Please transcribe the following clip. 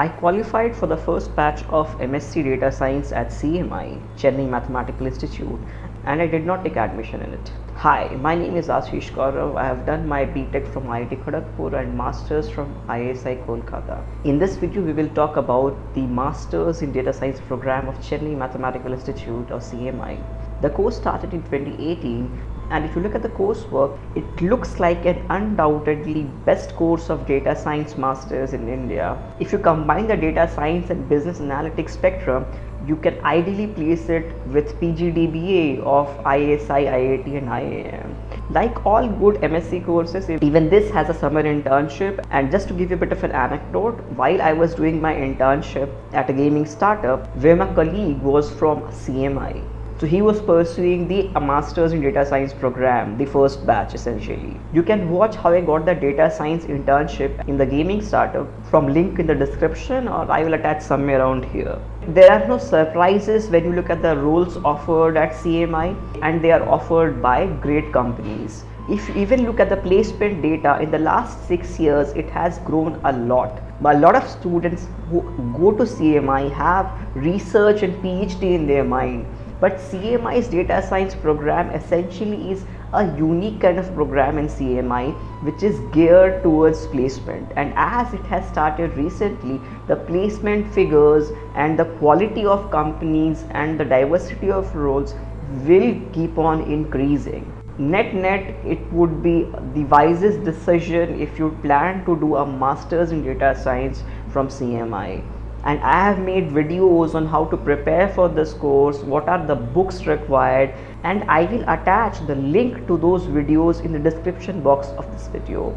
I qualified for the first batch of MSc Data Science at CMI, Chennai Mathematical Institute, and I did not take admission in it. Hi, my name is Ashish Gourav. I have done my BTech from IIT Kharagpur and Masters from ISI Kolkata. In this video, we will talk about the Masters in Data Science program of Chennai Mathematical Institute or CMI. The course started in 2018. And if you look at the coursework, it looks like an undoubtedly best course of data science masters in India. If you combine the data science and business analytics spectrum, you can ideally place it with PGDBA of ISI, IIT and IIM. Like all good MSc courses, even this has a summer internship. And just to give you a bit of an anecdote, while I was doing my internship at a gaming startup where my colleague was from CMI. So he was pursuing the Masters in Data Science program, the first batch essentially. You can watch how I got the data science internship in the gaming startup from link in the description, or I will attach somewhere around here. There are no surprises when you look at the roles offered at CMI, and they are offered by great companies. If you even look at the placement data, in the last 6 years, it has grown a lot. But a lot of students who go to CMI have research and PhD in their mind. But CMI's data science program essentially is a unique kind of program in CMI which is geared towards placement, and as it has started recently, the placement figures and the quality of companies and the diversity of roles will keep on increasing. Net-net, it would be the wisest decision if you plan to do a master's in data science from CMI. And I have made videos on how to prepare for this course, what are the books required, and I will attach the link to those videos in the description box of this video.